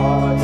heart.